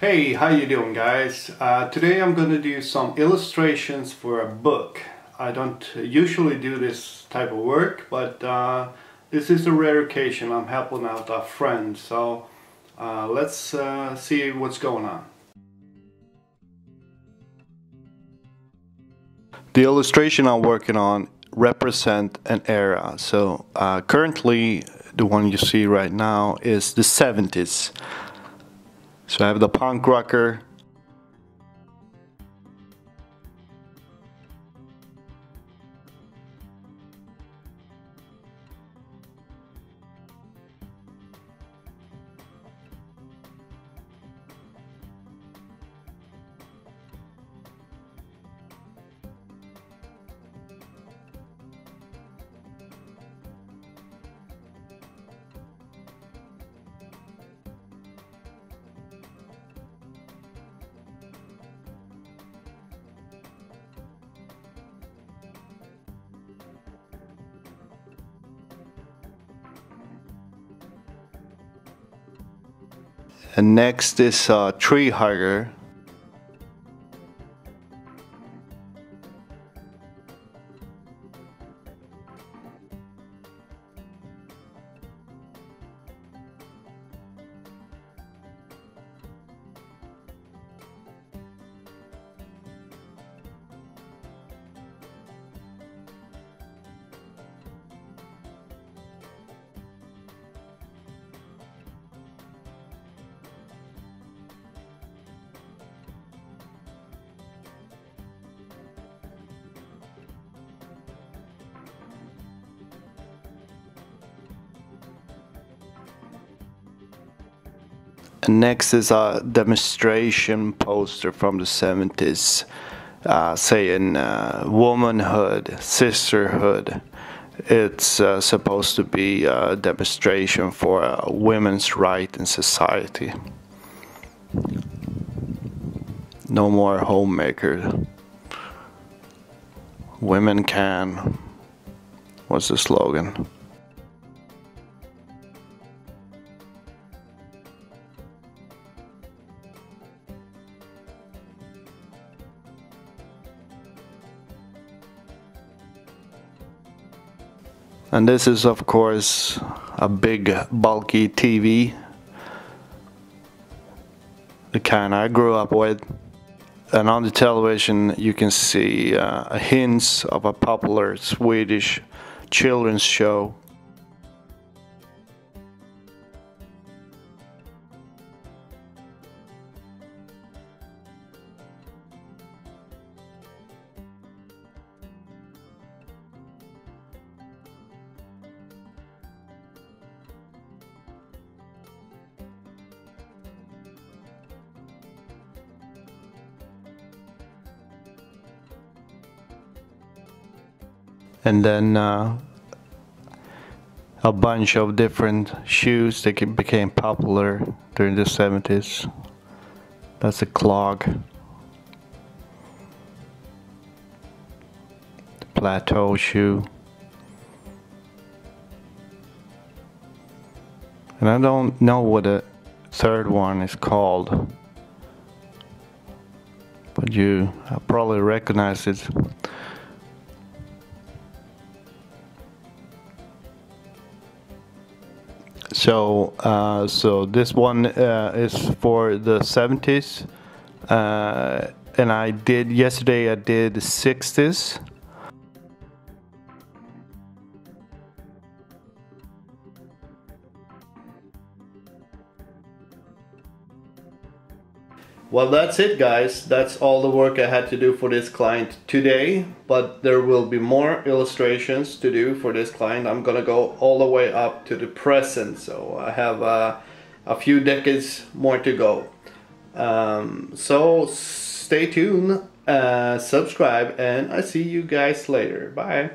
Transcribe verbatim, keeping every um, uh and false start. Hey, how you doing guys? Uh, today I'm gonna do some illustrations for a book. I don't usually do this type of work, but uh, this is a rare occasion. I'm helping out a friend, so uh, let's uh, see what's going on. The illustration I'm working on represent an era. So uh, currently the one you see right now is the seventies. So I have the punk rocker, and next is uh, tree hugger. And next is a demonstration poster from the seventies, uh, saying uh, womanhood, sisterhood. It's uh, supposed to be a demonstration for uh, women's right in society. No more homemakers. Women can. What's the slogan? And this is, of course, a big, bulky T V, the kind I grew up with. And on the television, you can see uh, hints of a popular Swedish children's show. And then uh, a bunch of different shoes that became popular during the seventies. That's a clog, the plateau shoe. And I don't know what the third one is called, but you I probably recognize it. So, uh, so this one uh, is for the seventies, uh, and I did yesterday. I did the sixties. Well, that's it, guys. That's all the work I had to do for this client today. But there will be more illustrations to do for this client. I'm gonna go all the way up to the present, so I have uh, a few decades more to go. Um, so stay tuned, uh, subscribe, and I see you guys later. Bye.